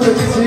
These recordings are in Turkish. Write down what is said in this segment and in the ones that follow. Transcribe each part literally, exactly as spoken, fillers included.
Let's go.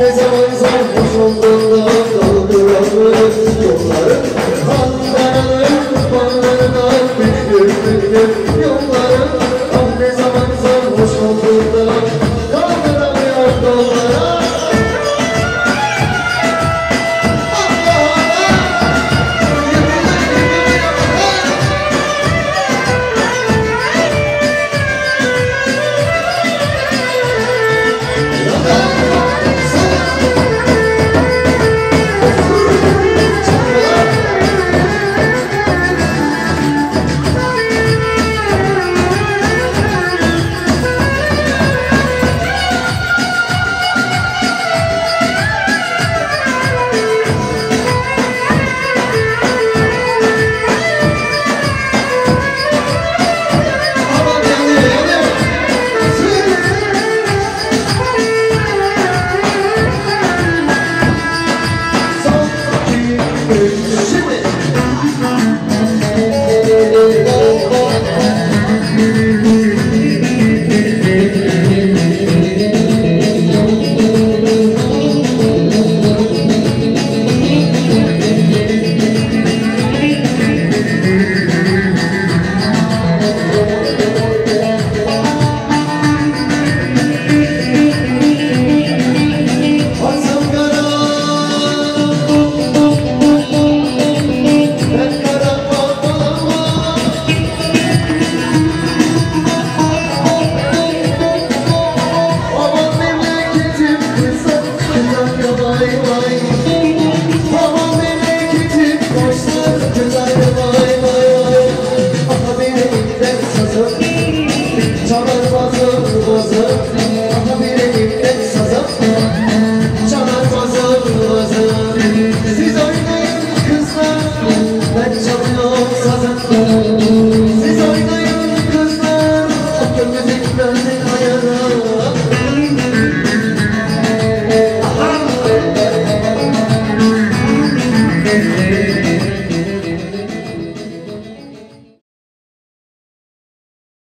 Ne zaman sarhoş olduğunda kaldıramız yolları.